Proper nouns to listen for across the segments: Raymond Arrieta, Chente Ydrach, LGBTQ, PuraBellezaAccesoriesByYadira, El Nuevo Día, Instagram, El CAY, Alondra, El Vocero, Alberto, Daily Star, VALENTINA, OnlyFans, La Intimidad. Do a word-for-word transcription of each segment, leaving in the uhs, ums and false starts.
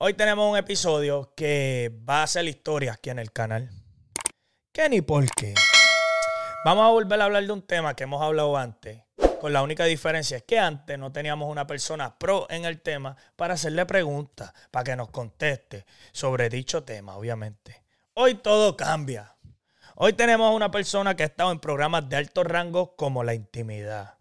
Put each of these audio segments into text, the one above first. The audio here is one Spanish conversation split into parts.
Hoy tenemos un episodio que va a ser historia aquí en el canal. ¿Qué ni por qué? Vamos a volver a hablar de un tema que hemos hablado antes. Con la única diferencia es que antes no teníamos una persona pro en el tema para hacerle preguntas, para que nos conteste sobre dicho tema, obviamente. Hoy todo cambia. Hoy tenemos a una persona que ha estado en programas de alto rango como La Intimidad.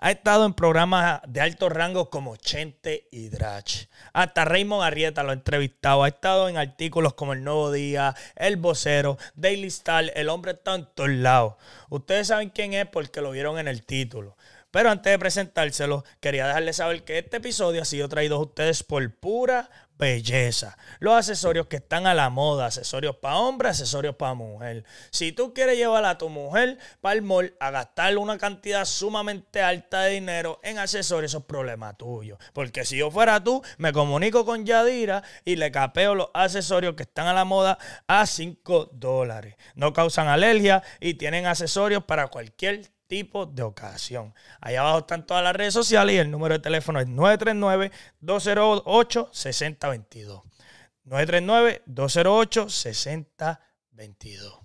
Ha estado en programas de altos rangos como Chente Ydrach. Hasta Raymond Arrieta lo ha entrevistado. Ha estado en artículos como El Nuevo Día, El Vocero, Daily Star. El hombre está en todos lados. Ustedes saben quién es porque lo vieron en el título. Pero antes de presentárselo, quería dejarles saber que este episodio ha sido traído a ustedes por Pura Belleza. Los accesorios que están a la moda, accesorios para hombre, accesorios para mujer. Si tú quieres llevar a tu mujer para el mall a gastarle una cantidad sumamente alta de dinero en accesorios, eso es problema tuyo. Porque si yo fuera tú, me comunico con Yadira y le capeo los accesorios que están a la moda a cinco dólares. No causan alergia y tienen accesorios para cualquier tipo de ocasión. Allá abajo están todas las redes sociales y el número de teléfono es nueve tres nueve, dos cero ocho, seis cero dos dos. nueve tres nueve, dos cero ocho, seis cero dos dos.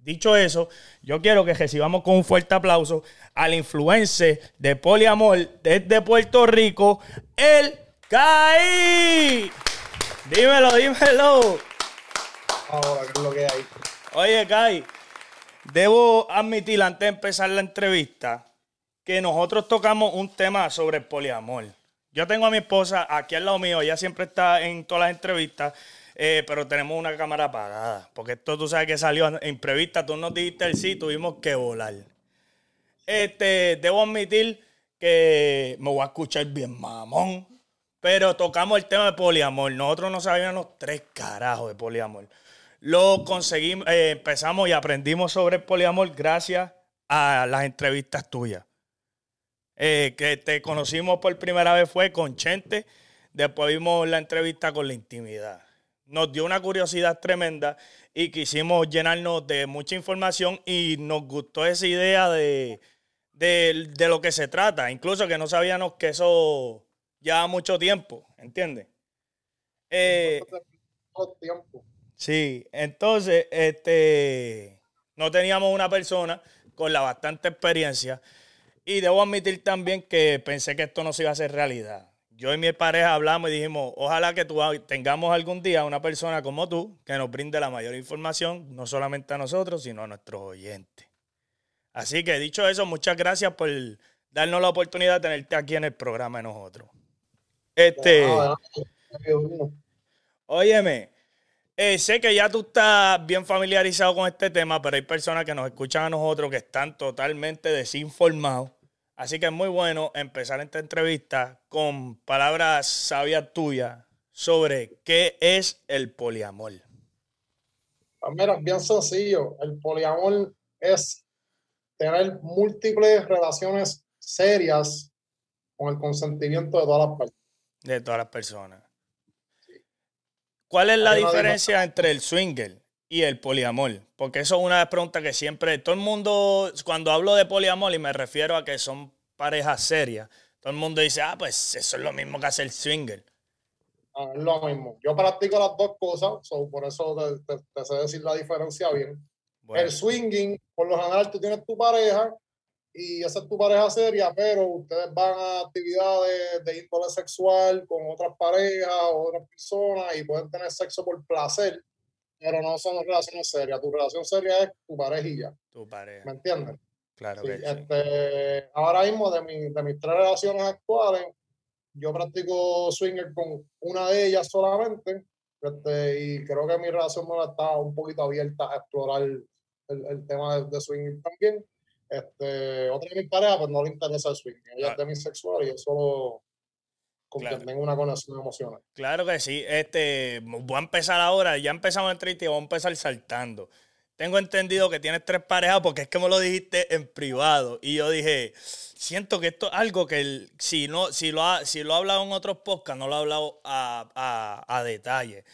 Dicho eso, yo quiero que recibamos con un fuerte aplauso al influencer de poliamor desde Puerto Rico, El C A Y. Dímelo, dímelo. Ahora, ¿qué es lo que hay? Oye, C A Y. Debo admitir, antes de empezar la entrevista, que nosotros tocamos un tema sobre el poliamor. Yo tengo a mi esposa aquí al lado mío, ella siempre está en todas las entrevistas, eh, pero tenemos una cámara apagada. Porque esto tú sabes que salió imprevista, tú nos dijiste el sí, tuvimos que volar. Este, debo admitir que me voy a escuchar bien mamón, pero tocamos el tema de poliamor. Nosotros no sabíamos tres carajos de poliamor. Lo conseguimos, eh, empezamos y aprendimos sobre el poliamor gracias a las entrevistas tuyas. Eh, que te conocimos por primera vez fue con Chente, después vimos la entrevista con La Intimidad. Nos dio una curiosidad tremenda y quisimos llenarnos de mucha información y nos gustó esa idea de, de, de lo que se trata. Incluso que no sabíamos que eso lleva mucho tiempo, ¿entiendes? Eh, tiempo. Sí, entonces este, no teníamos una persona con la bastante experiencia y debo admitir también que pensé que esto no se iba a hacer realidad. Yo y mi pareja hablamos y dijimos, ojalá que tú, tengamos algún día una persona como tú que nos brinde la mayor información, no solamente a nosotros, sino a nuestros oyentes. Así que dicho eso, muchas gracias por darnos la oportunidad de tenerte aquí en el programa de nosotros. Este, óyeme. Eh, sé que ya tú estás bien familiarizado con este tema, pero hay personas que nos escuchan a nosotros que están totalmente desinformados. Así que es muy bueno empezar esta entrevista con palabras sabias tuyas sobre qué es el poliamor. Pues mira, bien sencillo. El poliamor es tener múltiples relaciones serias con el consentimiento de todas las personas. De todas las personas. ¿Cuál es la diferencia entre el swinger y el poliamor? Porque eso es una pregunta que siempre todo el mundo, cuando hablo de poliamor y me refiero a que son parejas serias, todo el mundo dice, ah, pues eso es lo mismo que hacer swinger. Ah, es lo mismo. Yo practico las dos cosas, so por eso te, te, te sé decir la diferencia bien. Bueno. El swinging, por lo general tú tienes tu pareja y esa es tu pareja seria, pero ustedes van a actividades de índole sexual con otras parejas o otras personas y pueden tener sexo por placer, pero no son relaciones serias. Tu relación seria es tu parejilla. Tu pareja. ¿Me entiendes? Claro sí, que sí. Este, ahora mismo, de, mi, de mis tres relaciones actuales, yo practico swinger con una de ellas solamente este, y creo que mi relación me la está un poquito abierta a explorar el, el tema de, de swinger también. Este, otra de mis parejas, pues no le interesa el swing. Ella claro. es demisexual y yo solo claro. tengo una conexión emocional. Claro que sí. Este, voy a empezar ahora. Ya empezamos el triste y voy a empezar saltando. Tengo entendido que tienes tres parejas porque es que me lo dijiste en privado. Y yo dije, siento que esto es algo que el, si, no, si, lo ha, si lo ha hablado en otros podcasts, no lo ha hablado a, a, a detalle.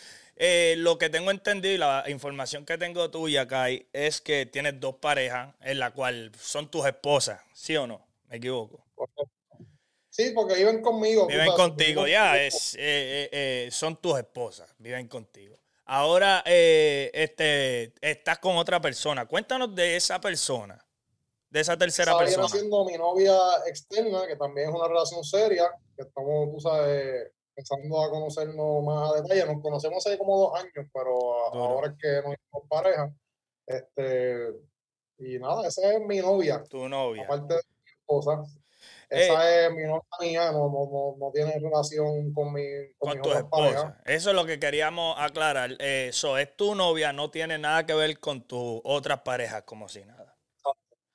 Eh, lo que tengo entendido y la información que tengo tuya, Kai, es que tienes dos parejas en la cual son tus esposas, ¿sí o no? ¿Me equivoco? Sí, Sí, porque viven conmigo. Viven sabes, contigo, viven ya. Contigo. Es, eh, eh, eh, son tus esposas, viven contigo. Ahora eh, este, estás con otra persona. Cuéntanos de esa persona, de esa tercera sabes, persona. Está siendo mi novia externa, que también es una relación seria, que estamos, tú sabes, empezando a conocernos más a detalle. Nos conocemos hace como dos años, pero a, ahora es que nos hicimos pareja. Este, y nada, esa es mi novia. Tu novia. Aparte de mi esposa. Esa eh, es mi novia mía, no, no, no tiene relación con mi, con con tu esposa. Pareja. Eso es lo que queríamos aclarar. Eso eh, es tu novia, no tiene nada que ver con tus otras parejas, como si nada.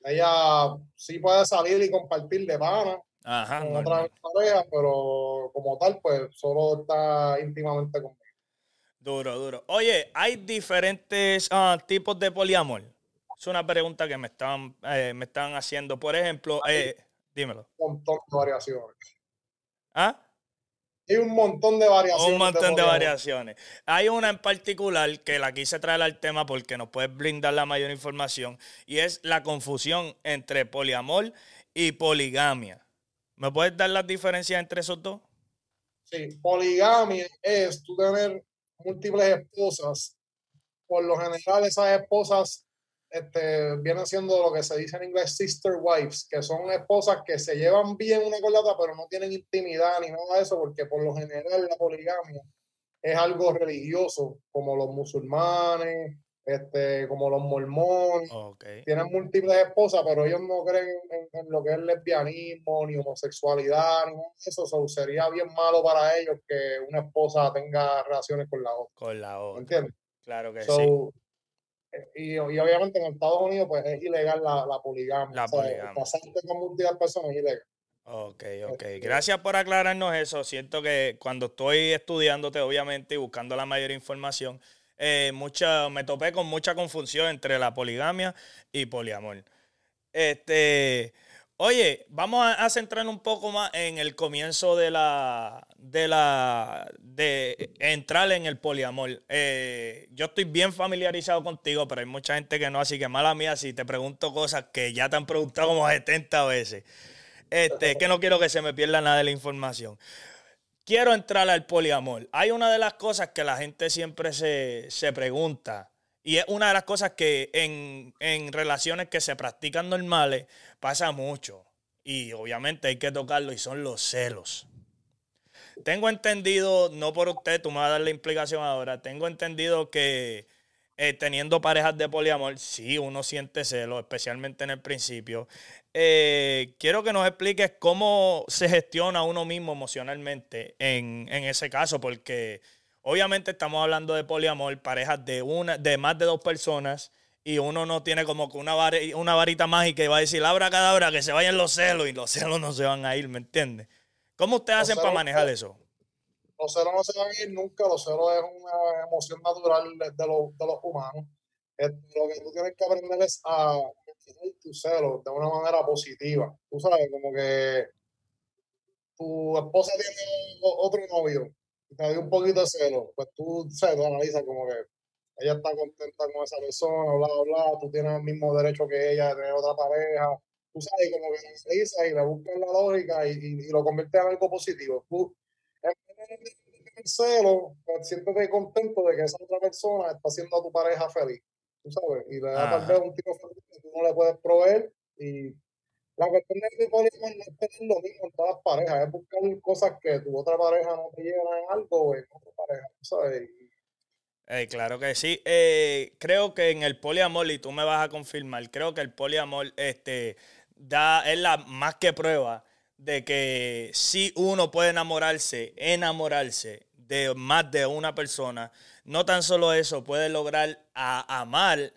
Ella sí puede salir y compartir de pana Ajá, con otras parejas, pero como tal, pues solo está íntimamente conmigo. Duro, duro. Oye, ¿hay diferentes uh, tipos de poliamor? Es una pregunta que me están, eh, me están haciendo. Por ejemplo... Eh, Dímelo. Un montón de variaciones. ¿Ah? Hay un montón de variaciones. Un montón de variaciones. Hay una en particular que la quise traer al tema porque nos puedes brindar la mayor información y es la confusión entre poliamor y poligamia. ¿Me puedes dar las diferencias entre esos dos? Sí, poligamia es tú tener múltiples esposas. Por lo general esas esposas... Este, vienen siendo lo que se dice en inglés sister wives, que son esposas que se llevan bien una con la otra, pero no tienen intimidad ni nada de eso, porque por lo general la poligamia es algo religioso, como los musulmanes, este, como los mormones. Okay. Tienen múltiples esposas, pero ellos no creen en, en lo que es lesbianismo, ni homosexualidad, ni nada de eso. So, sería bien malo para ellos que una esposa tenga relaciones con la otra. Con la otra. ¿Entiendes? Claro que so, sí. Y, y obviamente en Estados Unidos pues es ilegal la, la poligamia. La poligamia. O sea, pasarte con múltiples personas es ilegal. Ok, ok. Gracias por aclararnos eso. Siento que cuando estoy estudiándote, obviamente, y buscando la mayor información, eh, mucha, me topé con mucha confusión entre la poligamia y poliamor. Este, oye, vamos a, a centrarnos un poco más en el comienzo de la... de la de entrar en el poliamor. Eh, yo estoy bien familiarizado contigo, pero hay mucha gente que no, así que mala mía si te pregunto cosas que ya te han preguntado como setenta veces. Este, es que no quiero que se me pierda nada de la información. Quiero entrar al poliamor. Hay una de las cosas que la gente siempre se, se pregunta, y es una de las cosas que en, en relaciones que se practican normales pasa mucho, y obviamente hay que tocarlo, y son los celos. Tengo entendido, no por usted, tú me vas a dar la implicación ahora, tengo entendido que eh, teniendo parejas de poliamor, sí, uno siente celos, especialmente en el principio. Eh, quiero que nos expliques cómo se gestiona uno mismo emocionalmente en, en ese caso, porque obviamente estamos hablando de poliamor, parejas de, una, de más de dos personas, y uno no tiene como que una, var una varita mágica y va a decir, abracadabra, que se vayan los celos, y los celos no se van a ir, ¿me entiendes? ¿Cómo ustedes hacen para manejar eso? Los celos no se van a ir nunca. Los celos es una emoción natural de los, de los humanos. Lo que tú tienes que aprender es a manejar tus celos de una manera positiva. Tú sabes, como que tu esposa tiene otro novio y te dio un poquito de celos. Pues tú, sabes, tú analizas como que ella está contenta con esa persona, bla, bla, bla. Tú tienes el mismo derecho que ella de tener otra pareja. Tú sabes, como que analizas y le buscas la lógica y, y, y lo conviertes en algo positivo. Tú, en vez de tener celo, pues, siéntete contento de que esa otra persona está haciendo a tu pareja feliz. Tú sabes, y le da tal vez un tipo feliz que tú no le puedes proveer. Y la cuestión de poliamor no es tener lo mismo en todas las parejas, es buscar cosas que tu otra pareja no te llena en algo en otra pareja, tú sabes. Y, Eh, claro que sí. Eh, creo que en el poliamor, y tú me vas a confirmar, creo que el poliamor este, da, es la más que prueba de que sí uno puede enamorarse, enamorarse de más de una persona. No tan solo eso, puede lograr a, amar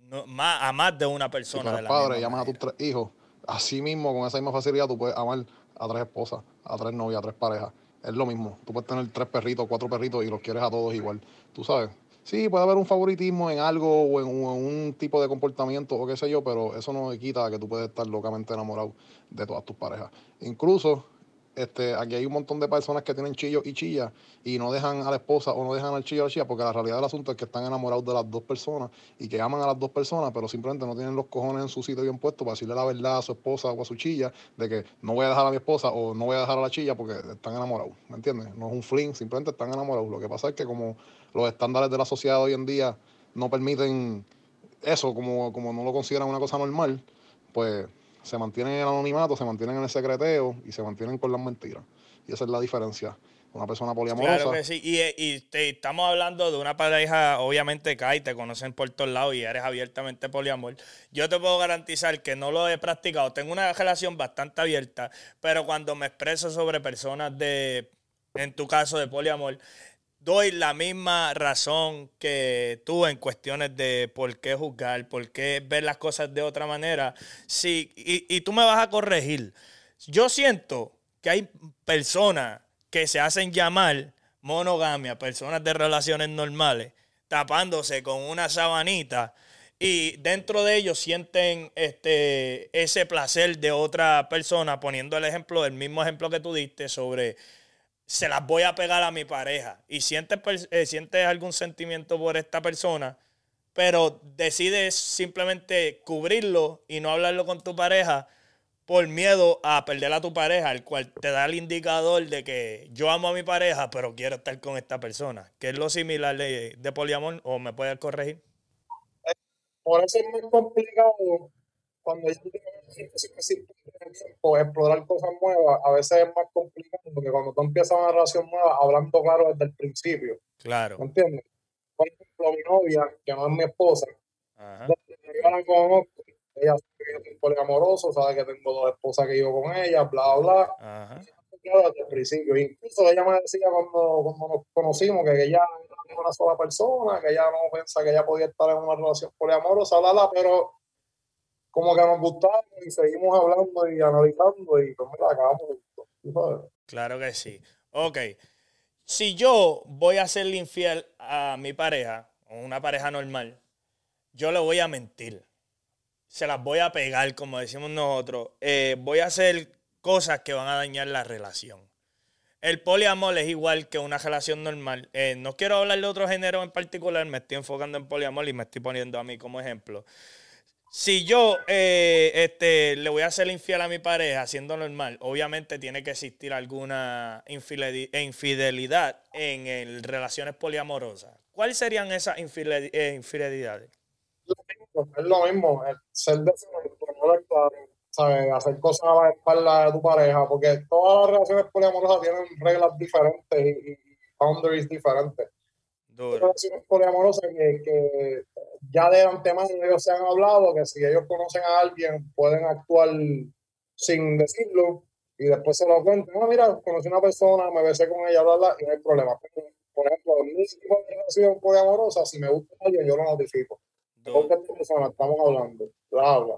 no, más, a más de una persona. Si eres padre y amas a tus tres hijos, así mismo, con esa misma facilidad, tú puedes amar a tres esposas, a tres novias, a tres parejas. Es lo mismo. Tú puedes tener tres perritos, cuatro perritos y los quieres a todos igual. Tú sabes. Sí, puede haber un favoritismo en algo o en un, en un tipo de comportamiento o qué sé yo, pero eso no quita que tú puedes estar locamente enamorado de todas tus parejas. Incluso este, aquí hay un montón de personas que tienen chillos y chillas y no dejan a la esposa o no dejan al chillo a la chilla, porque la realidad del asunto es que están enamorados de las dos personas y que aman a las dos personas, pero simplemente no tienen los cojones en su sitio bien puesto para decirle la verdad a su esposa o a su chilla de que no voy a dejar a mi esposa o no voy a dejar a la chilla porque están enamorados, ¿me entiendes? No es un fling, simplemente están enamorados. Lo que pasa es que como los estándares de la sociedad hoy en día no permiten eso, como, como no lo consideran una cosa normal, pues se mantienen en el anonimato, se mantienen en el secreteo y se mantienen con las mentiras. Y esa es la diferencia. Una persona poliamorosa. Claro que sí. Y, y, y estamos hablando de una pareja, obviamente, Kai, te conocen por todos lados y eres abiertamente poliamor. Yo te puedo garantizar que no lo he practicado. Tengo una relación bastante abierta, pero cuando me expreso sobre personas de, en tu caso, de poliamor, doy la misma razón que tú en cuestiones de por qué juzgar, por qué ver las cosas de otra manera. Sí, y, y tú me vas a corregir. Yo siento que hay personas que se hacen llamar monogamia, personas de relaciones normales, tapándose con una sabanita y dentro de ellos sienten este, ese placer de otra persona, poniendo el ejemplo, el mismo ejemplo que tú diste sobre... se las voy a pegar a mi pareja y sientes, eh, sientes algún sentimiento por esta persona, pero decides simplemente cubrirlo y no hablarlo con tu pareja por miedo a perder a tu pareja, el cual te da el indicador de que yo amo a mi pareja, pero quiero estar con esta persona, que es lo similar de, de poliamor, o me puedes corregir. Por eso es muy complicado cuando yo o explorar cosas nuevas, a veces es más complicado porque cuando tú empiezas una relación nueva, hablando claro desde el principio. Claro. ¿Me entiendes? Por ejemplo, mi novia, que no es mi esposa, yo la conozco, ella sabe que yo soy poliamoroso, sabe que tengo dos esposas que vivo con ella, bla, bla. Ajá. Claro, desde el principio. Incluso ella me decía cuando, cuando nos conocimos que ella era una sola persona, que ella no piensa que ella podía estar en una relación poliamorosa, bla, bla, pero... como que nos gustaba y seguimos hablando y analizando y pues mira, acabamos juntos. Claro que sí. Ok. Si yo voy a serle infiel a mi pareja, o una pareja normal, yo le voy a mentir. Se las voy a pegar, como decimos nosotros. Eh, voy a hacer cosas que van a dañar la relación. El poliamor es igual que una relación normal. Eh, no quiero hablar de otro género en particular, me estoy enfocando en poliamor y me estoy poniendo a mí como ejemplo. Si yo eh, este, le voy a ser infiel a mi pareja siendo normal, obviamente tiene que existir alguna infidelidad en el, relaciones poliamorosas. ¿Cuáles serían esas infidelidades? Es lo mismo, el ser desamor, ¿sabes? Hacer cosas a la espalda de tu pareja, porque todas las relaciones poliamorosas tienen reglas diferentes y, y boundaries diferentes. Relaciones poliamorosas que, que ya de antemano ellos se han hablado que si ellos conocen a alguien pueden actuar sin decirlo y después se lo cuentan. No, mira, conocí a una persona, me besé con ella, bla, bla, y no hay problema. Por ejemplo, en mi tipo de relación poliamorosa, si me gusta alguien, yo lo notifico. ¿Con qué persona estamos hablando? La habla.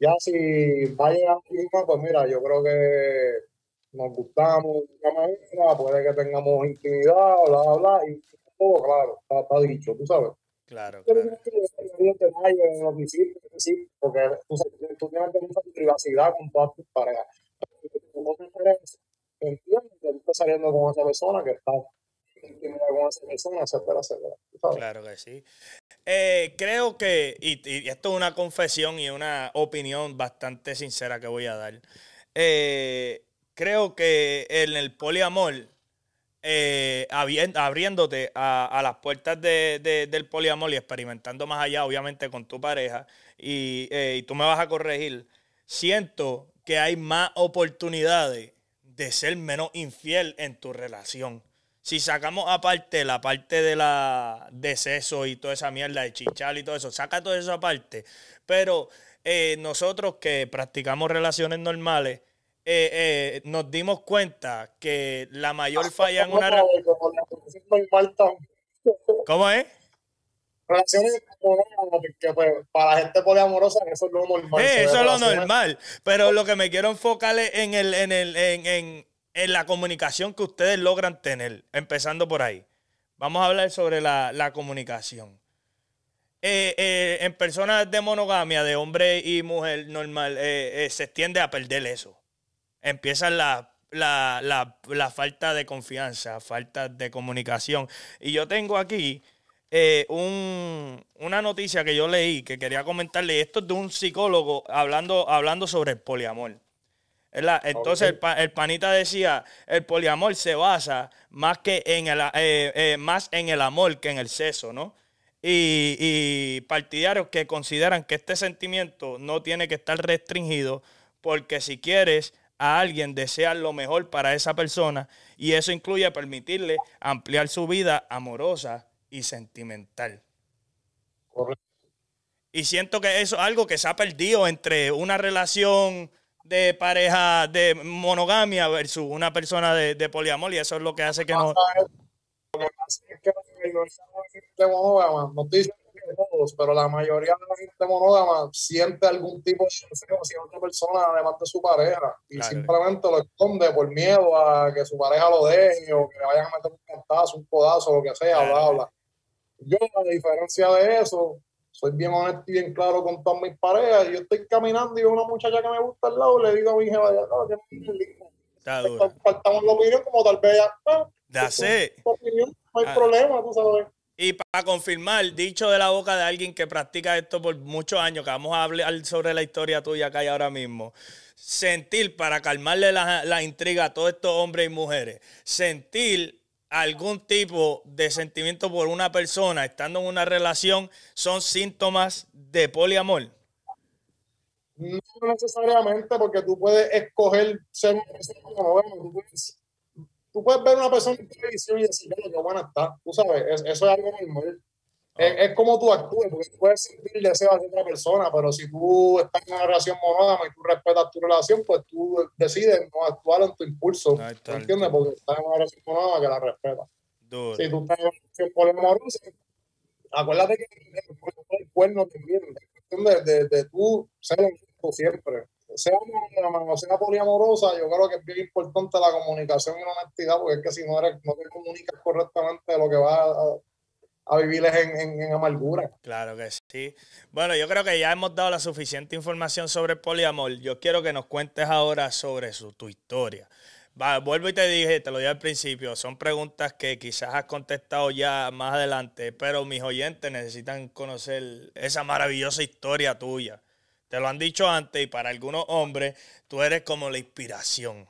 Ya si va a llegar a alguien, pues mira, yo creo que nos gustamos de una manera, puede que tengamos intimidad, bla, bla, bla, y todo claro, está, está dicho, tú sabes. Claro, pero claro. Porque tú, tú tienes que tener tu privacidad con todas tus parejas. Como tú eres, entiendes que tú estás saliendo con esa persona, que estás con esa persona, etcétera, etcétera. Claro que sí. Eh, creo que, y, y esto es una confesión y una opinión bastante sincera que voy a dar, eh, creo que en el poliamor, Eh, abriéndote a, a las puertas de, de, del poliamor y experimentando más allá, obviamente, con tu pareja, y, eh, y tú me vas a corregir, siento que hay más oportunidades de ser menos infiel en tu relación. Si sacamos aparte la parte de la de sexo y toda esa mierda, de chichar y todo eso, saca todo eso aparte. Pero eh, nosotros que practicamos relaciones normales, Eh, eh, nos dimos cuenta que la mayor falla en una relación normal también. ¿Cómo es? Relaciones que pues, para la gente poliamorosa eso es lo normal. Eh, eso es lo normal, pero lo que me quiero enfocar es en, el, en, el, en, en, en la comunicación que ustedes logran tener, empezando por ahí. Vamos a hablar sobre la, la comunicación. Eh, eh, en personas de monogamia, de hombre y mujer normal, eh, eh, se tiende a perder eso. Empiezan las la, la, la falta de confianza, falta de comunicación. Y yo tengo aquí eh, un, una noticia que yo leí que quería comentarle. Esto es de un psicólogo hablando, hablando sobre el poliamor. ¿Verdad? Entonces, okay. el, el panita decía, el poliamor se basa más, que en, el, eh, eh, más en el amor que en el sexo, ¿no? Y, y partidarios que consideran que este sentimiento no tiene que estar restringido, porque si quieres a alguien, deseas lo mejor para esa persona, y eso incluye permitirle ampliar su vida amorosa y sentimental. Correcto. Y siento que eso es algo que se ha perdido entre una relación de pareja de monogamia versus una persona de, de poliamor, y eso es lo que hace que no... Lo que pasa es que la mayoría de la gente monógama, no estoy diciendo que todos, pero la mayoría de la gente monógama siente algún tipo de deseo hacia otra persona además de su pareja, y claro, simplemente lo esconde por miedo a que su pareja lo deje o que le vayan a meter un cantazo, un codazo, lo que sea, claro, bla, bla. Yo, a diferencia de eso, soy bien honesto y bien claro con todas mis parejas. Yo estoy caminando y veo una muchacha que me gusta al lado, le digo a mi jefa, ya, no, ya me tiene linda. Faltamos la opinión, como tal vez ya... Ya sé. No hay ah. problema, tú sabes. Y para confirmar, dicho de la boca de alguien que practica esto por muchos años, que vamos a hablar sobre la historia tuya acá y ahora mismo, sentir, para calmarle la, la intriga a todos estos hombres y mujeres, sentir algún tipo de sentimiento por una persona estando en una relación, ¿son síntomas de poliamor? No necesariamente, porque tú puedes escoger ser una persona como vemos, tú puedes... Tú puedes ver una persona en televisión y decir, bueno, qué buena está. Tú sabes, es, eso es algo normal. Ah. Es, es como tú actúes, porque tú puedes sentir deseos de otra persona, pero si tú estás en una relación monógama y tú respetas tu relación, pues tú decides no actuar en tu impulso. Ah, ¿me entiendes? Porque estás en una relación monógama que la respetas. Si tú estás en una relación poliamorosa, acuérdate que el cuerno también. Es de, de tú ser honesto siempre. Sea monógama o sea poliamorosa, yo creo que es bien importante la comunicación y la honestidad, porque es que si no, eres, no te comunicas correctamente, lo que vas a, a vivir es en, en, en amargura. Claro que sí. Bueno, yo creo que ya hemos dado la suficiente información sobre el poliamor. Yo quiero que nos cuentes ahora sobre su, tu historia. Va, vuelvo y te dije, te lo dije al principio, son preguntas que quizás has contestado ya más adelante, pero mis oyentes necesitan conocer esa maravillosa historia tuya. Te lo han dicho antes, y para algunos hombres tú eres como la inspiración.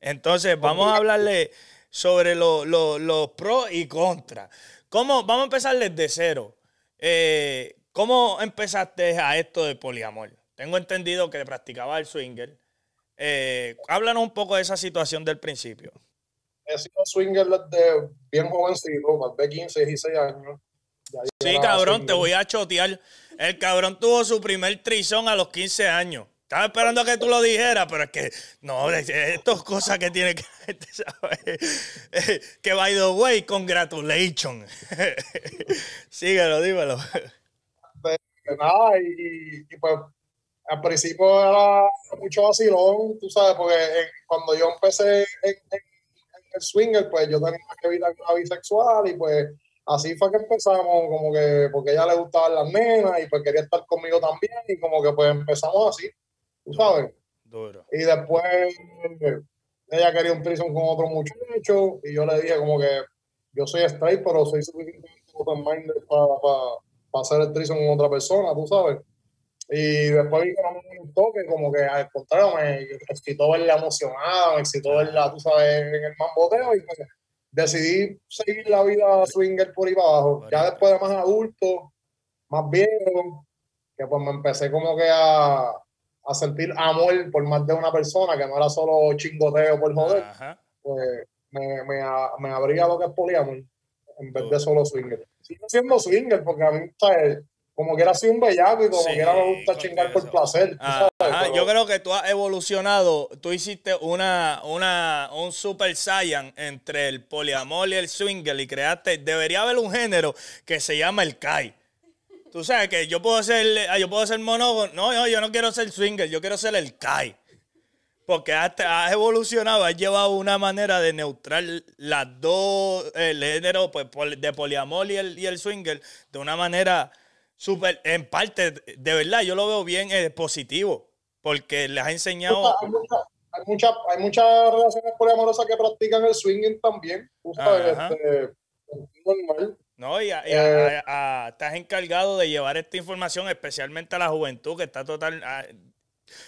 Entonces vamos a hablarle sobre los lo, lo pros y contras. ¿Cómo? Vamos a empezar desde cero. Eh, ¿Cómo empezaste a esto de poliamor? Tengo entendido que practicaba el swinger. Eh, háblanos un poco de esa situación del principio. He sido swinger desde bien jovencito, más de quince, dieciséis años. Sí, cabrón, swinger. Te voy a chotear. El cabrón tuvo su primer trisón a los quince años. Estaba esperando a que tú lo dijeras, pero es que... No, esto es cosa que tiene que... ¿Sabes? Que, by the way, congratulations. Síguelo, dímelo. Nada, y, y pues... Al principio era mucho vacilón, tú sabes, porque cuando yo empecé en, en, en el swinger, pues yo tenía que evitar la bisexual y pues... Así fue que empezamos, como que porque a ella le gustaban las nenas y pues quería estar conmigo también, y como que pues empezamos así, tú duro, sabes. Duro. Y después ella quería un threesome con otro muchacho y yo le dije como que yo soy straight, pero soy suficientemente open-minded para, para, para hacer el threesome con otra persona, tú sabes. Y después vi que no me gustó, que como que al contrario me excitó verla emocionada, me excitó verla, tú sabes, en el mamboteo y pues... Decidí seguir la vida swinger por ahí para abajo. Bueno, ya después de más adulto, más viejo, que pues me empecé como que a, a sentir amor por más de una persona, que no era solo chingoteo por joder. Ajá. Pues me, me, me abría lo que es poliamor en vez de solo swinger. Sigo siendo swinger porque a mí, ¿sabes? Como que era así un bellaco y como sí, que era me gusta chingar por placer. Ah, sabes, ajá, yo creo que tú has evolucionado. Tú hiciste una, una, un super saiyan entre el poliamor y el swinger y creaste... Debería haber un género que se llama el C A Y. Tú sabes que yo puedo ser, yo puedo ser monógono. No, no, yo no quiero ser swinger, yo quiero ser el C A Y. Porque has, has evolucionado, has llevado una manera de neutrar las dos, el género pues, de poliamor y el, y el swinger de una manera... Super, en parte, de verdad, yo lo veo bien eh, positivo, porque les ha enseñado... Hay muchas, hay muchas hay muchas relaciones poliamorosas que practican el swinging también. Ajá. Este, normal. No, y, a, y a, eh, a, a, estás encargado de llevar esta información especialmente a la juventud que está total... A,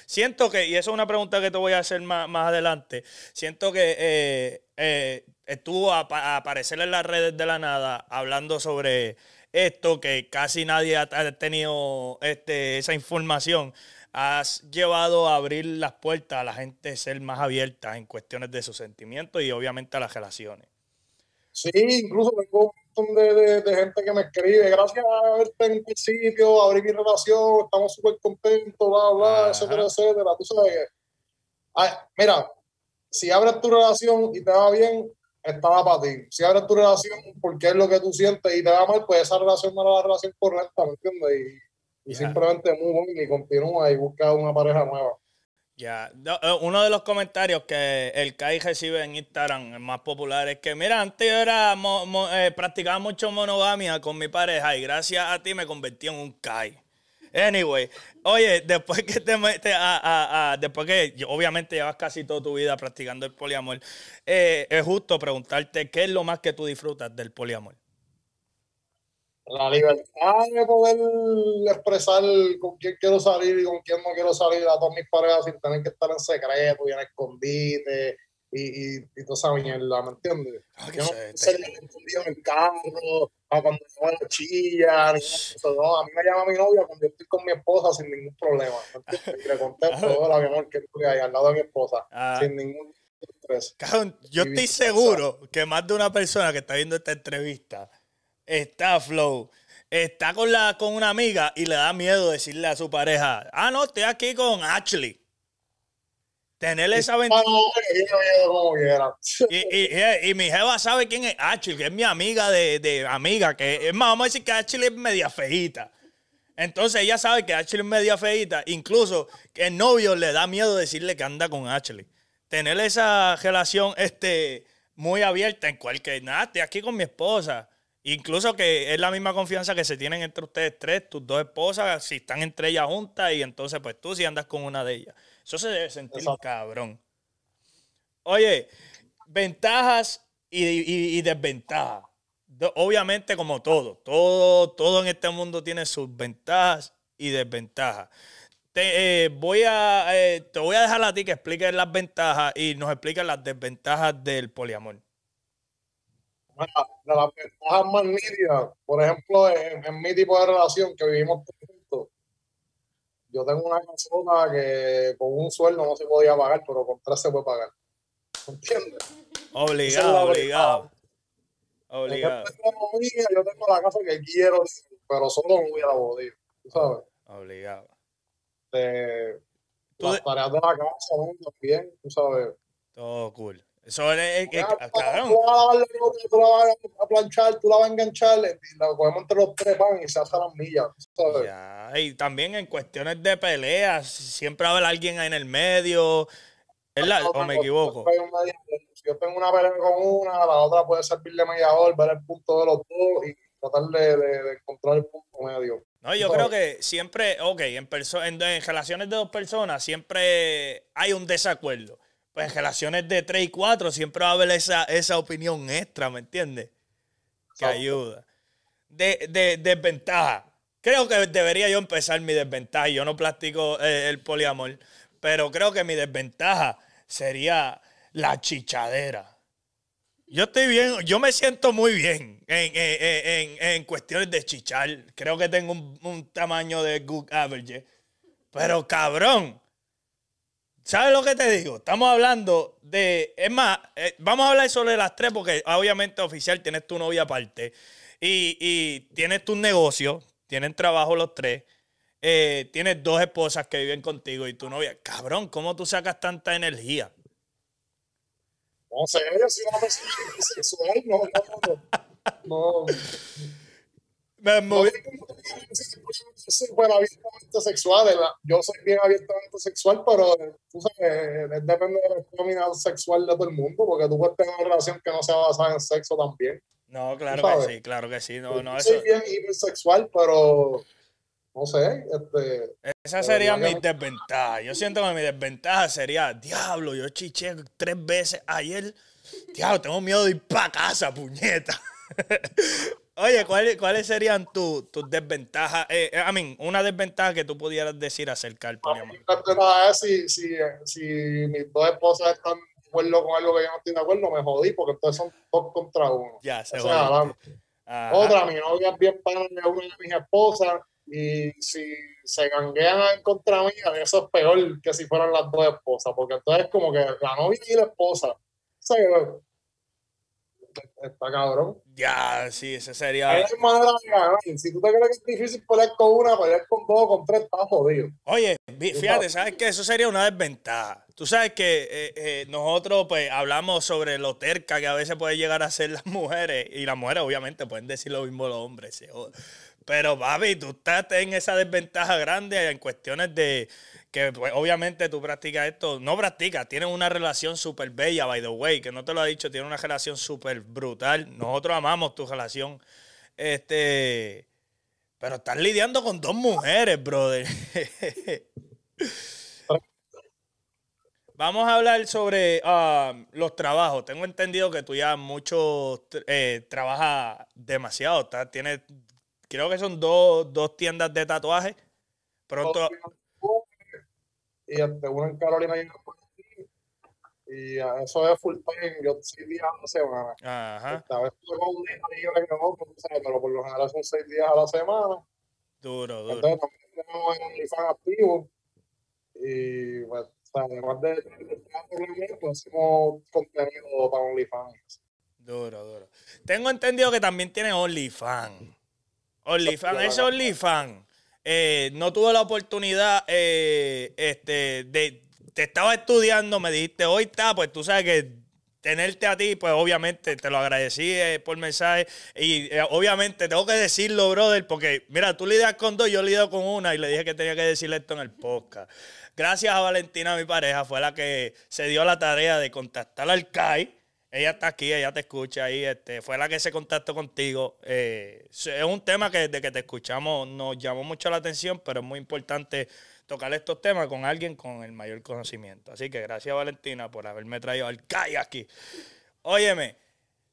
siento que, y eso es una pregunta que te voy a hacer más, más adelante, siento que eh, eh, estuvo a, a aparecer en las redes de la nada hablando sobre esto, que casi nadie ha, ha tenido este, esa información. Has llevado a abrir las puertas a la gente, ser más abierta en cuestiones de sus sentimientos y obviamente a las relaciones. Sí, incluso tengo un montón de, de, de gente que me escribe, gracias a verte en el sitio, abrí mi relación, estamos súper contentos, bla, bla, ajá, etcétera, etcétera. Tú sabes que, ay, mira, si abres tu relación y te va bien, estaba para ti. Si abres tu relación porque es lo que tú sientes y te va mal, pues esa relación no era la relación correcta, ¿me entiendes? Y, y simplemente muy bueno y continúa y busca una pareja nueva. Ya, yeah. Uno de los comentarios que el Kai recibe en Instagram, el más popular, es que mira, antes era mo, mo, eh, practicaba mucho monogamia con mi pareja y gracias a ti me convertí en un Kai. Anyway, oye, después que te, te a, a, a, después que obviamente llevas casi toda tu vida practicando el poliamor, eh, es justo preguntarte qué es lo más que tú disfrutas del poliamor. La libertad de poder expresar con quién quiero salir y con quién no quiero salir a todas mis parejas sin tener que estar en secreto y en escondite y, y, y toda esa mierda, ¿me entiendes? Ah, yo no sé, ser te... escondido en el carro, a cuando se van a chillar, no, a mí me llama mi novia cuando yo estoy con mi esposa sin ningún problema, ¿me entiendes? Y le contesto, hola, mi amor, que estoy ahí al lado de mi esposa, ah. sin ningún estrés. Cabrón, yo estoy seguro que más de una persona que está viendo esta entrevista está flow, está con, la, con una amiga y le da miedo decirle a su pareja, ah, no, estoy aquí con Ashley. Tener esa aventura. Y, y, y, y mi jeva sabe quién es Ashley, que es mi amiga de, de amiga, que es más, vamos a decir que Ashley es media feíta. Entonces ella sabe que Ashley es media feíta, incluso que el novio le da miedo decirle que anda con Ashley. Tener esa relación este, muy abierta en cualquier, nada, estoy aquí con mi esposa. Incluso que es la misma confianza que se tienen entre ustedes tres, tus dos esposas, si están entre ellas juntas y entonces pues tú si andas con una de ellas. Eso se debe sentir exacto, cabrón. Oye, ventajas y, y, y desventajas. Obviamente como todo, todo, todo en este mundo tiene sus ventajas y desventajas. Te, eh, voy a, eh, te voy a dejar a ti que expliques las ventajas y nos expliques las desventajas del poliamor. De las ventajas más nítidas, por ejemplo, en, en mi tipo de relación que vivimos juntos, yo tengo una casona que con un sueldo no se podía pagar, pero con tres se puede pagar. ¿Entiendes? Obligado, es obligado. Obligado. Familia, yo tengo la casa que quiero, pero solo no hubiera podido, ¿tú sabes? Obligado. Eh, las de... tareas de la casa, ¿no? También, tú sabes. Todo cool. Eso es, es, es cabrón. Tú la vas a, tú la vas a planchar, tú la vas a enganchar, y la cogemos entre los tres pan y se hacen las millas, ¿sabes? Ya, y también en cuestiones de peleas, siempre va a haber alguien ahí en el medio. ¿Es la, ¿O me equivoco? Si yo tengo una pelea con una, la otra puede servirle mediador, ver el punto de los dos y tratar de, de, de encontrar el punto medio. No, yo creo que siempre, ok, en, en, en relaciones de dos personas siempre hay un desacuerdo. Pues en relaciones de tres y cuatro siempre va a haber esa, esa opinión extra, ¿me entiendes? Que ayuda. De, de, desventaja. Creo que debería yo empezar mi desventaja. Yo no practico eh, el poliamor, pero creo que mi desventaja sería la chichadera. Yo estoy bien, yo me siento muy bien en, en, en, en cuestiones de chichar. Creo que tengo un, un tamaño de good average. Pero cabrón, ¿sabes lo que te digo? Estamos hablando de... Es más, eh, vamos a hablar sobre las tres porque obviamente oficial tienes tu novia aparte y, y tienes tus negocios, tienen trabajo los tres, eh, tienes dos esposas que viven contigo y tu novia. Cabrón, ¿cómo tú sacas tanta energía? No sé, yo soy una persona sexual, no, no, no. Me moví. Soy bueno, abiertamente sexual, ¿verdad? Yo soy bien abiertamente sexual, pero tú sabes, depende de la comunidad sexual de todo el mundo, porque tú puedes tener una relación que no sea basada en sexo también. No, claro que sí, claro que sí. No, no, yo eso... soy bien hipersexual, pero no sé. Este, Esa sería mi desventaja. Yo siento que mi desventaja sería, diablo, yo chiché tres veces ayer. Diablo, tengo miedo de ir para casa, puñeta. Oye, ¿cuáles cuál serían tus tu desventajas? Eh, I mean, una desventaja que tú pudieras decir acerca del poliamor. No, si, si, si mis dos esposas están de acuerdo con algo que yo no estoy de acuerdo, me jodí, porque entonces son dos contra uno. Ya, se jodí. Otra, mi novia es bien pana de una de mis esposas, y si se ganguean contra mí, eso es peor que si fueran las dos esposas, porque entonces como que la novia y la esposa, se está cabrón. Ya, sí, ese sería. Hay manera de ganar. Si tú te crees que es difícil pelear con una, pelear con dos, con tres, está jodido. Oye, fíjate, ¿sabes qué? Eso sería una desventaja. Tú sabes que eh, eh, nosotros pues hablamos sobre lo terca que a veces pueden llegar a ser las mujeres. Y las mujeres obviamente pueden decir lo mismo los hombres. ¿Sí? Pero, papi, tú estás en esa desventaja grande en cuestiones de que pues, obviamente tú practicas esto. No practicas, tienes una relación súper bella, by the way, que no te lo he dicho, tiene una relación súper brutal. Nosotros amamos tu relación. Este, pero estás lidiando con dos mujeres, brother. Vamos a hablar sobre uh, los trabajos. Tengo entendido que tú ya mucho eh, trabajas demasiado. ¿Tá? Tienes... Creo que son dos, dos tiendas de tatuajes. Pronto. Y una en Carolina y una por aquí. Y eso es full time. Yo seis días a la semana. Ajá. Esta vez tengo un día libre que no, pero por lo general son seis días a la semana. Duro, duro. Entonces también tenemos el OnlyFans activo. Y pues, o sea, además de trabajar, pues hacemos contenido para OnlyFans. Duro, duro. Tengo entendido que también tiene OnlyFans. OnlyFans, ese OnlyFans, eh, no tuve la oportunidad, eh, este, de, te estaba estudiando, me dijiste, hoy está, pues tú sabes que tenerte a ti, pues obviamente te lo agradecí eh, por mensaje, y eh, obviamente tengo que decirlo, brother, porque mira, tú lidias con dos, yo lidio con una, y le dije que tenía que decirle esto en el podcast. Gracias a Valentina, mi pareja, fue la que se dio la tarea de contactar al C A Y. Ella está aquí, ella te escucha ahí, este, fue la que se contactó contigo. Eh, es un tema que desde que te escuchamos nos llamó mucho la atención, pero es muy importante tocar estos temas con alguien con el mayor conocimiento. Así que gracias, Valentina, por haberme traído al C A Y aquí. Óyeme,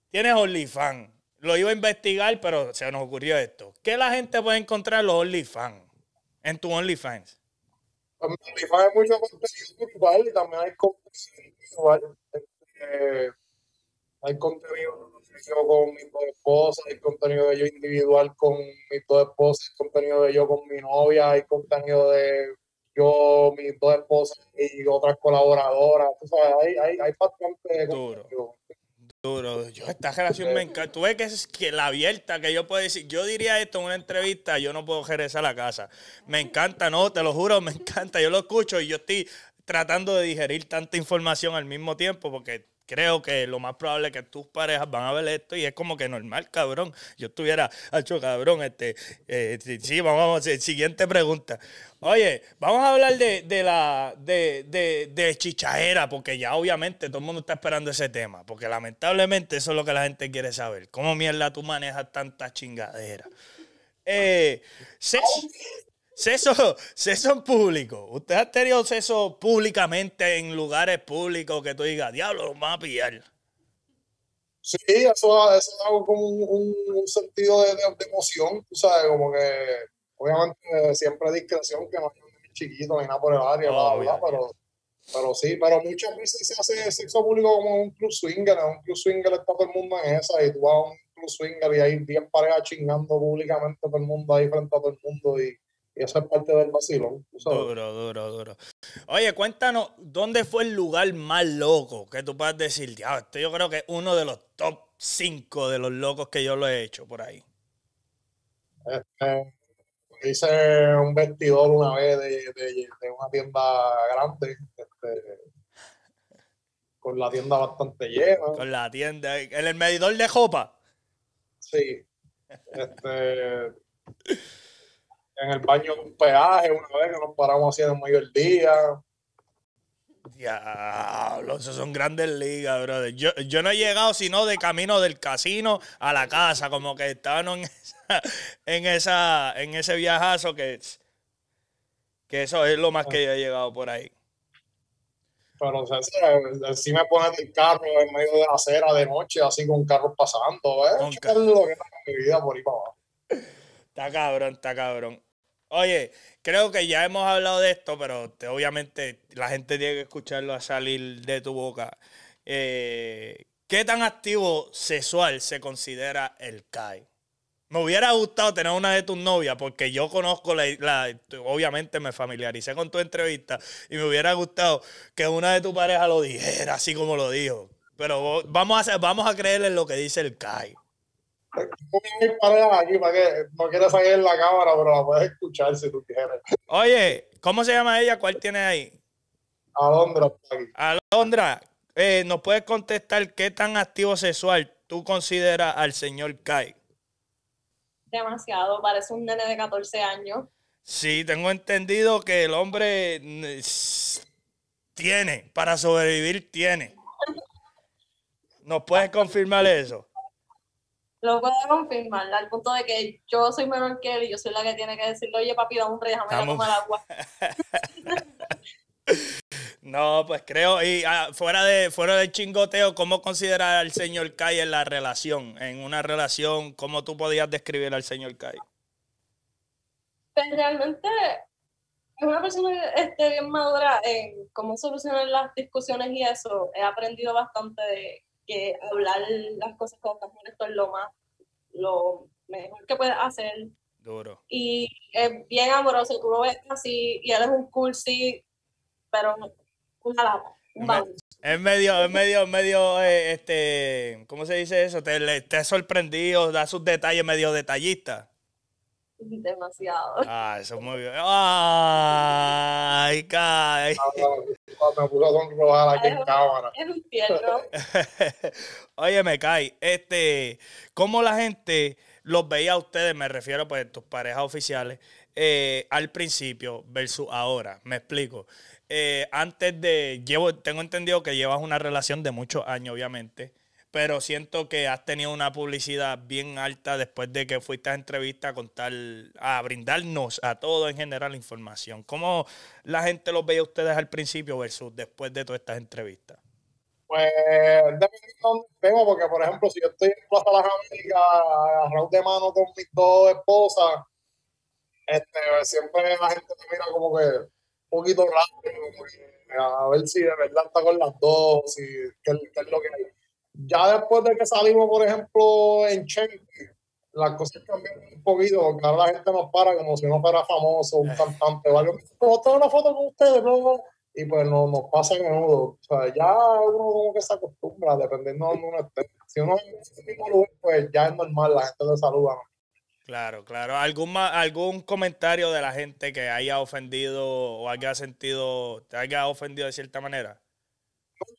tienes OnlyFans. Lo iba a investigar, pero se nos ocurrió esto. ¿Qué la gente puede encontrar en los OnlyFans? En tu OnlyFans. En mi OnlyFans hay mucho contenido virtual y también hay contenido visual. Eh, Hay contenido con mis dos esposas, hay contenido de yo individual con mis dos esposas, hay contenido de yo con mi novia, hay contenido de yo, mis dos esposas y otras colaboradoras. O sea, hay, hay, hay bastante duro, contenido. Duro. Yo esta relación me encanta. Tú ves que es que la abierta que yo puedo decir. Yo diría esto en una entrevista, yo no puedo regresar a la casa. Me encanta, no, te lo juro, me encanta. Yo lo escucho y yo estoy tratando de digerir tanta información al mismo tiempo porque... Creo que lo más probable es que tus parejas van a ver esto y es como que normal, cabrón. Yo estuviera, hecho cabrón, este, eh, sí, vamos, vamos, siguiente pregunta. Oye, vamos a hablar de, de la de, de, de chichajera, porque ya obviamente todo el mundo está esperando ese tema, porque lamentablemente eso es lo que la gente quiere saber. ¿Cómo mierda tú manejas tanta chingadera? Eh, sexo, Sexo, sexo en público. ¿Usted ha tenido sexo públicamente en lugares públicos que tú digas, diablo, nos van a pillar? Sí, eso es algo como un, un sentido de, de, de emoción, tú sabes, como que obviamente siempre discreción, que no hay un chiquito ni nada por el área, oh, bla, bla, pero, pero sí, pero muchas veces se hace sexo público como un club swinger, en un club swinger está todo el mundo en esa y tú vas a un club swinger y hay diez parejas chingando públicamente todo el mundo ahí frente a todo el mundo y Y eso es parte del vacilón. Duro, duro, duro. Oye, cuéntanos, ¿dónde fue el lugar más loco que tú puedas decir? Ya, esto yo creo que es uno de los top cinco de los locos que yo lo he hecho por ahí. Este, hice un vestidor una vez de, de, de una tienda grande. Este, con la tienda bastante llena. Con la tienda. ¿En el medidor de jopa? Sí. Este... En el baño de un peaje, una vez que nos paramos así en el mayor día. Diablo, esos son grandes ligas, brother. Yo, yo no he llegado sino de camino del casino a la casa, como que estábamos en, esa, en, esa, en ese viajazo que... Que eso es lo más que yo he llegado por ahí. Pero, o sea, si me pones el carro en medio de la acera de noche, así con carros pasando, ¿eh? Nunca. Es lo que está mi vida por ahí para abajo. Está cabrón, está cabrón. Oye, creo que ya hemos hablado de esto, pero te, obviamente la gente tiene que escucharlo a salir de tu boca. Eh, ¿Qué tan activo sexual se considera el C A Y? Me hubiera gustado tener una de tus novias, porque yo conozco la, la... Obviamente me familiaricé con tu entrevista y me hubiera gustado que una de tus parejas lo dijera, así como lo dijo. Pero vamos a, hacer, vamos a creerle lo que dice el C A I. Tengo mis parejas aquí para que no quiera salir en la cámara, pero la puedes escuchar si tú quieres. Oye, ¿cómo se llama ella? ¿Cuál tienes ahí? Alondra. Alondra, eh, ¿nos puedes contestar qué tan activo sexual tú consideras al señor C A I? Demasiado, parece un nene de catorce años. Sí, tengo entendido que el hombre tiene, para sobrevivir tiene. ¿Nos puedes confirmar eso? Lo puedo confirmar, al punto de que yo soy menor que él y yo soy la que tiene que decirle, oye papi, dame un rey, déjame ir a tomar agua. No, pues creo, y ah, fuera de fuera del chingoteo, ¿cómo considerar al señor C A Y en la relación? En una relación, ¿cómo tú podías describir al señor C A Y? Pues realmente es una persona este, bien madura en cómo solucionar las discusiones y eso. He aprendido bastante de que hablar las cosas con las mujeres es lo más, lo mejor que puedes hacer. Duro. Y es bien amoroso, tú lo ves así, y él es un cursi, pero... Una lapa, un baúl. Es medio, es medio, medio, eh, este, ¿cómo se dice eso? Te, te has sorprendido, da sus detalles medio detallista. Demasiado. Ah, eso es muy bien. ¡Ay, cae! Me puso a sonrojar aquí en cámara. Es un tierno. Oye, me cae. Este, ¿cómo la gente los veía a ustedes? Me refiero, pues, a tus parejas oficiales, eh, al principio versus ahora. Me explico. Eh, antes de, llevo, tengo entendido que llevas una relación de muchos años, obviamente, pero siento que has tenido una publicidad bien alta después de que fuiste a entrevista a contar, a brindarnos a todos en general información. ¿Cómo la gente los veía a ustedes al principio versus después de todas estas entrevistas? Pues depende de dónde tengo, porque por ejemplo, si yo estoy en Plaza Las Américas, agarrado de mano con mis dos esposas, este, siempre la gente te mira como que un poquito raro, a ver si de verdad está con las dos, si, qué, qué es lo que hay. Ya después de que salimos, por ejemplo, en Chente, las cosas cambiaron un poquito, porque ahora la gente nos para como si no fuera famoso, un cantante o algo. ¿Puedo tomar una foto con ustedes? ¿No? Y pues no, nos pasa a menudo. O sea, ya uno como que se acostumbra, dependiendo de donde uno esté. Si uno en ese mismo lugar, pues ya es normal, la gente te saluda. Claro, claro. ¿Algún, algún comentario de la gente que haya ofendido o haya sentido, te haya ofendido de cierta manera?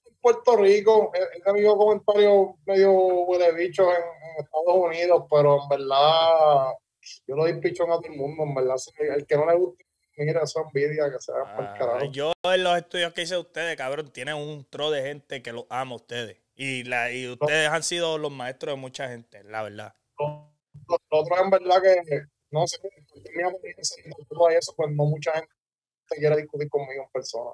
En Puerto Rico he tenido comentarios medio huele bicho en, en Estados Unidos, pero en verdad yo lo doy pichón a todo el mundo, en verdad. El que no le guste, mira, eso envidia, que se hagan ah, por el carajo. Yo en los estudios que hice de ustedes, cabrón, tienen un tro de gente que los ama a ustedes. Y, la, y ustedes no. Han sido los maestros de mucha gente, la verdad. No. Los otros en verdad que, no sé, eso, pues no mucha gente quiere discutir conmigo en persona.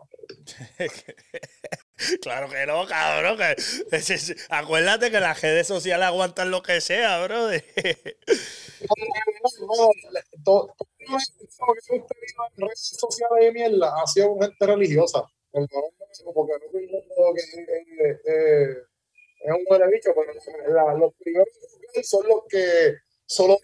Claro que no, cabrón. Que, es, es, acuérdate que las redes sociales aguantan lo que sea, bro. De... No, no, no, todo, todo lo que hemos tenido en redes sociales de mierda ha sido gente religiosa. El no, porque no es eh, eh, eh, un buen bicho, pero la, los primeros son los que... Solo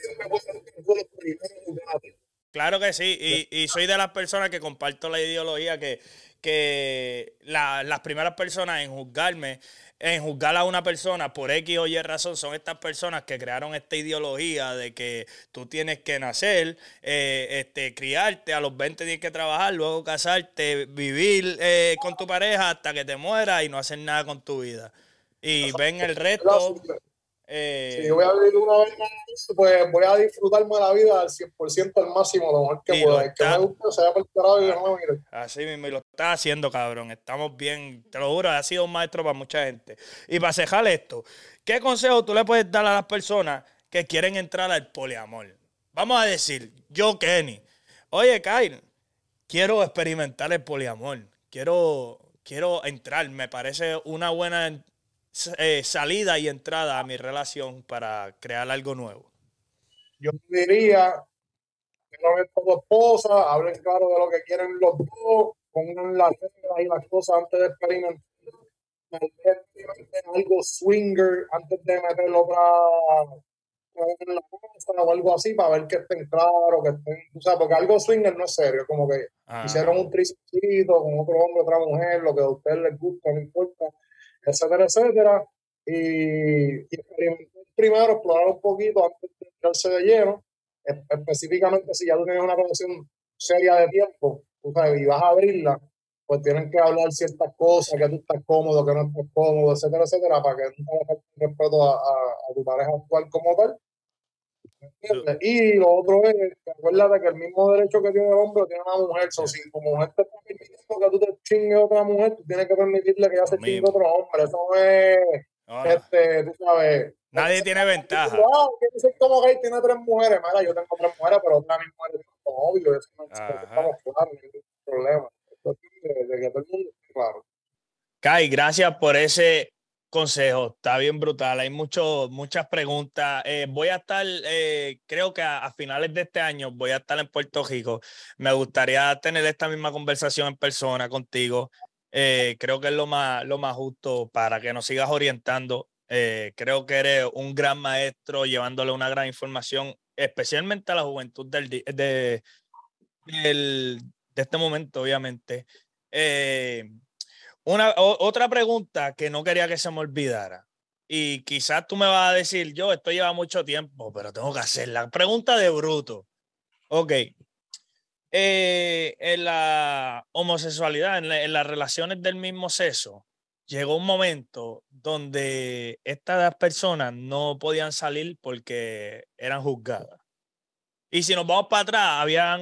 claro que sí, y, y soy de las personas que comparto la ideología que, que la, las primeras personas en juzgarme, en juzgar a una persona por X o Y razón son estas personas que crearon esta ideología de que tú tienes que nacer, eh, este, criarte, a los veinte tienes que trabajar, luego casarte, vivir eh, con tu pareja hasta que te mueras y no hacer nada con tu vida. Y ven el resto... Eh, si voy a vivir una vez más, pues voy a disfrutarme de la vida al cien por ciento al máximo, lo mejor que pueda. El que me guste, se vaya por el carajo y yo no me mire. Así mismo, y lo estás haciendo, cabrón. Estamos bien, te lo juro, has sido un maestro para mucha gente. Y para cejar esto, ¿qué consejo tú le puedes dar a las personas que quieren entrar al poliamor? Vamos a decir, yo, Kenny, oye, Kyle, quiero experimentar el poliamor. Quiero, quiero entrar. Me parece una buena eh, salida y entrada a mi relación para crear algo nuevo. Yo diría que no ven como esposa, hablen claro de lo que quieren los dos, pongan las reglas y las cosas antes de experimentar. Algo swinger antes de meterlo para... en la cosa o algo así para ver que estén claros, que estén, o sea, porque algo swinger no es serio, como que ah. hicieron un tricicito con otro hombre, otra mujer, lo que a ustedes les gusta, no importa, etcétera, etcétera, y, y primero explorar un poquito antes de entrarse de lleno, específicamente si ya tú tienes una conexión seria de tiempo, tú sabes, y vas a abrirla, pues tienen que hablar ciertas cosas, que tú estás cómodo, que no estás cómodo, etcétera, etcétera, para que no te falte respeto a, a, a tu pareja actual como tal. Y lo otro es, acuérdate que el mismo derecho que tiene el hombre tiene una mujer. So, si tu mujer te está permitiendo que tú te chingues a otra mujer, tú tienes que permitirle que ella se chingue a otro hombre. Eso es, no, este, tú sabes. Nadie tiene ventaja. Wow, ¿qué dice como gay? Tiene tres mujeres. Mala, yo tengo tres mujeres, pero otra de mis mujeres es obvio. Eso no es ningún problema. De, de que todo el mundo esté claro. Kai, gracias por ese consejo, está bien brutal. Hay mucho, muchas preguntas. Eh, voy a estar, eh, creo que a, a finales de este año voy a estar en Puerto Rico. Me gustaría tener esta misma conversación en persona contigo. Eh, creo que es lo más, lo más justo para que nos sigas orientando. Eh, creo que eres un gran maestro llevándole una gran información, especialmente a la juventud del, de, del, de este momento, obviamente. Eh, Una, o, otra pregunta que no quería que se me olvidara, y quizás tú me vas a decir, yo, esto lleva mucho tiempo, pero tengo que hacerla. Pregunta de bruto. Ok. Eh, en la homosexualidad, en, la, en las relaciones del mismo sexo, llegó un momento donde estas personas no podían salir porque eran juzgadas. Y si nos vamos para atrás, habían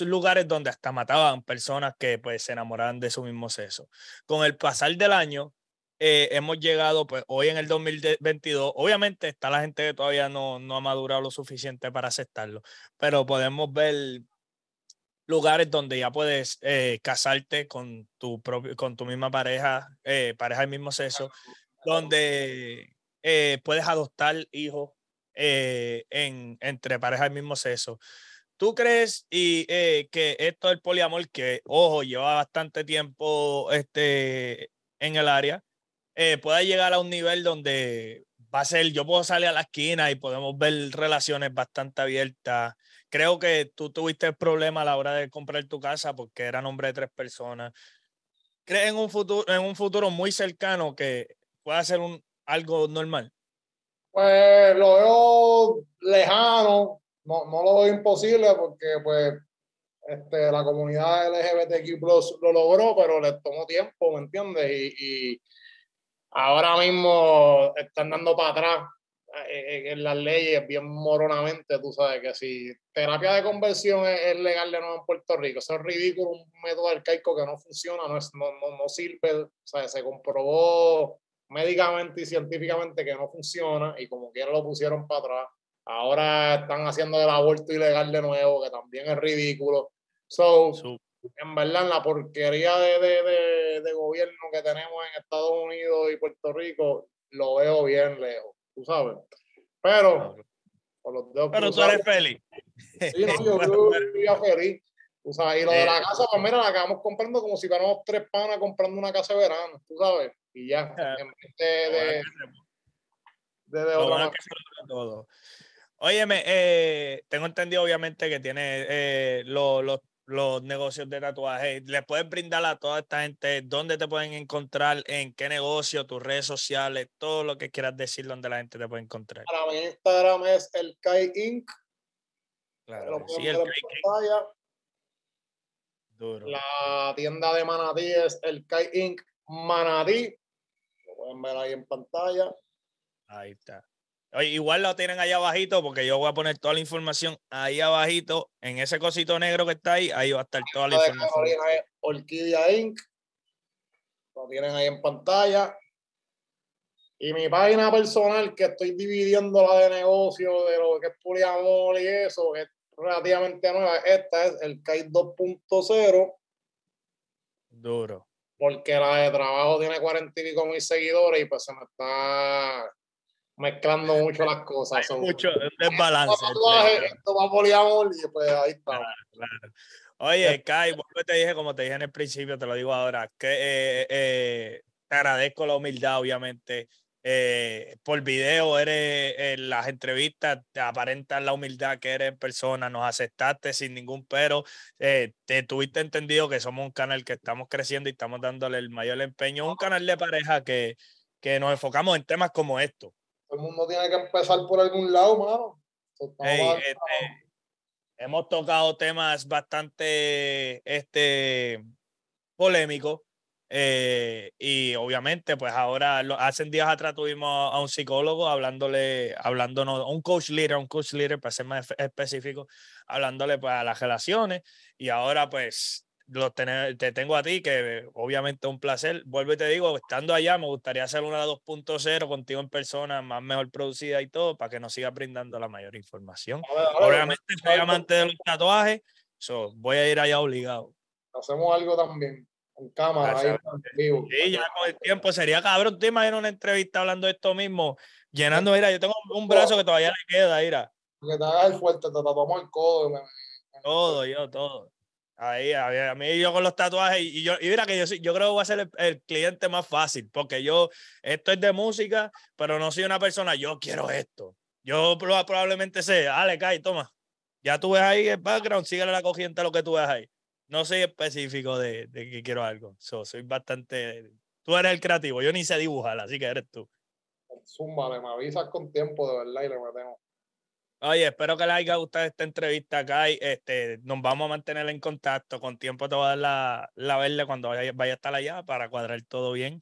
lugares donde hasta mataban personas que pues, se enamoraban de su mismo sexo. Con el pasar del año, eh, hemos llegado, pues hoy en el dos mil veintidós, obviamente está la gente que todavía no, no ha madurado lo suficiente para aceptarlo, pero podemos ver lugares donde ya puedes eh, casarte con tu, propio, con tu misma pareja, eh, pareja del mismo sexo, donde eh, puedes adoptar hijos. Eh, en, entre parejas del mismo sexo. ¿Tú crees y, eh, que esto del poliamor, que ojo, lleva bastante tiempo este, en el área, eh, pueda llegar a un nivel donde va a ser, yo puedo salir a la esquina y podemos ver relaciones bastante abiertas? Creo que tú tuviste el problema a la hora de comprar tu casa porque era nombre de tres personas. ¿Crees en un futuro, en un futuro muy cercano que pueda ser un, algo normal? Pues lo veo lejano, no, no lo veo imposible porque pues este, la comunidad L G B T Q plus lo logró, pero le tomó tiempo, ¿me entiendes? Y, y ahora mismo están dando para atrás en, en las leyes bien moronamente, tú sabes que si terapia de conversión es, es legal de nuevo en Puerto Rico, eso es ridículo, un método arcaico que no funciona, no, es, no, no, no sirve, o sea, se comprobó médicamente y científicamente que no funciona y como quiera lo pusieron para atrás. Ahora están haciendo el aborto ilegal de nuevo, que también es ridículo. So, sí. En verdad, la porquería de, de, de, de gobierno que tenemos en Estados Unidos y Puerto Rico, lo veo bien lejos, tú sabes. Pero, por los dedos Pero tú eres feliz. Sí, no, yo, yo, yo estoy feliz. Tú sabes, y lo eh. de la casa, pues mira, la acabamos comprando como si fuéramos tres panas comprando una casa de verano, tú sabes. Y ya, en vez de, de, de otra todo. Óyeme, eh, tengo entendido obviamente que tiene eh, los, los, los negocios de tatuaje. ¿Les puedes brindar a toda esta gente dónde te pueden encontrar, en qué negocio, tus redes sociales, todo lo que quieras decir donde la gente te puede encontrar? Para mi Instagram es El Kai Inc. Claro, sí, El Kai Inc. Duro. La tienda de Manatí es El Kai Inc. Manatí. Lo pueden ver ahí en pantalla. Ahí está. Oye, igual lo tienen allá abajito porque yo voy a poner toda la información ahí abajito en ese cosito negro que está ahí. Ahí va a estar toda la información. Es Orquídea Inc. Lo tienen ahí en pantalla. Y mi página personal que estoy dividiendo la de negocio de lo que es poliamor y eso es relativamente nueva. Esta es el Kai dos punto cero. Duro. Porque la de trabajo tiene cuarenta y pico mil seguidores y pues se me está mezclando mucho las cosas. Son, mucho desbalance. Esto, esto va poliamor y pues ahí está. Claro, claro. Oye, Kai, vos te dije, como te dije en el principio, te lo digo ahora, que eh, eh, te agradezco la humildad, obviamente. Eh, por video eres, en las entrevistas te aparentas la humildad que eres en persona, nos aceptaste sin ningún pero, eh, te tuviste entendido que somos un canal que estamos creciendo y estamos dándole el mayor empeño, un canal de pareja que, que nos enfocamos en temas como esto. Todo el mundo tiene que empezar por algún lado, mano. Hey, este, hemos tocado temas bastante este, polémicos. Eh, y obviamente pues ahora lo, hace días atrás tuvimos a un psicólogo hablándole, hablándonos, a un coach leader, un coach leader para ser más específico, hablándole pues a las relaciones, y ahora pues los tener, te tengo a ti, que obviamente es un placer. Vuelvo y te digo, estando allá me gustaría hacer una dos punto cero contigo en persona, más mejor producida y todo, para que nos siga brindando la mayor información. Ver, obviamente ver, soy amante de los tatuajes, so, voy a ir allá obligado. Hacemos algo también en cámara, ahí vivo. Sí, ya con el tiempo sería cabrón. Te imagino una entrevista hablando de esto mismo, llenando, mira, yo tengo un brazo que todavía le queda, mira. Que te hagas el fuerte, te tatuamos el codo. Man. Todo, yo, todo. Ahí, a mí yo con los tatuajes, y yo, y mira que yo, yo creo que voy a ser el, el cliente más fácil, porque yo, esto es de música, pero no soy una persona, yo quiero esto. Yo probablemente sé, dale, Kai, toma. Ya tú ves ahí el background, síguele la corriente a lo que tú ves ahí. No soy específico de, de que quiero algo. So, soy bastante... Tú eres el creativo. Yo ni sé dibujar, así que eres tú. Zúmbale, me avisas con tiempo, de verdad, y le metemos. Oye, espero que les haya gustado esta entrevista, Kai. Este, nos vamos a mantener en contacto. Con tiempo te voy a dar la, la verde cuando vaya, vaya a estar allá para cuadrar todo bien.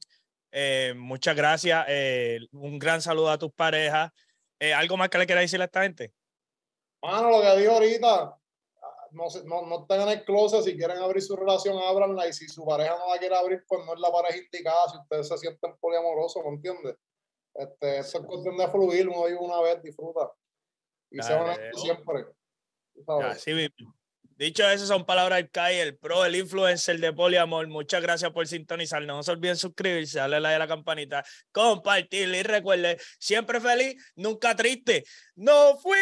Eh, muchas gracias. Eh, un gran saludo a tus parejas. Eh, ¿Algo más que le quieras decir a esta gente? Mano, lo que digo ahorita... No, no, no están en el closet. Si quieren abrir su relación, ábranla, y si su pareja no la quiere abrir, pues no es la pareja indicada. Si ustedes se sienten poliamorosos, ¿me entiendes? Este, eso es cuestión de fluir, uno vive una vez, disfruta y dale, se van a estar siempre, ¿sabes? Así mismo. Dicho eso, son palabras del Kai, el pro, el influencer de poliamor. Muchas gracias por sintonizar. No se olviden suscribirse, darle like a la campanita, compartirle, y recuerden, siempre feliz, nunca triste. ¡No fui!